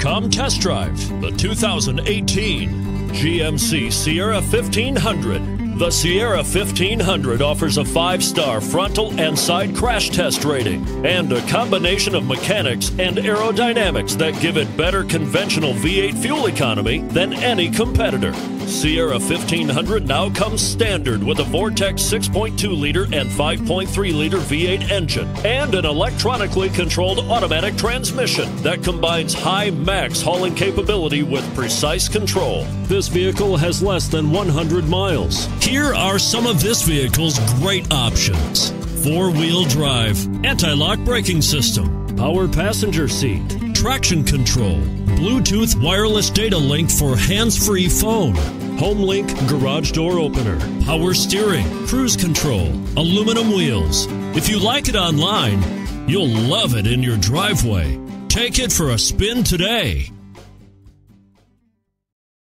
Come test drive the 2018 GMC Sierra 1500. The Sierra 1500 offers a 5-star frontal and side crash test rating and a combination of mechanics and aerodynamics that give it better conventional V8 fuel economy than any competitor. Sierra 1500 now comes standard with a Vortec 6.2-liter and 5.3-liter V8 engine and an electronically controlled automatic transmission that combines high max hauling capability with precise control. This vehicle has less than 100 miles. Here are some of this vehicle's great options: 4-wheel drive, anti-lock braking system, power passenger seat, traction control, Bluetooth wireless data link for hands-free phone, HomeLink garage door opener, power steering, cruise control, aluminum wheels. If you like it online, you'll love it in your driveway. Take it for a spin today.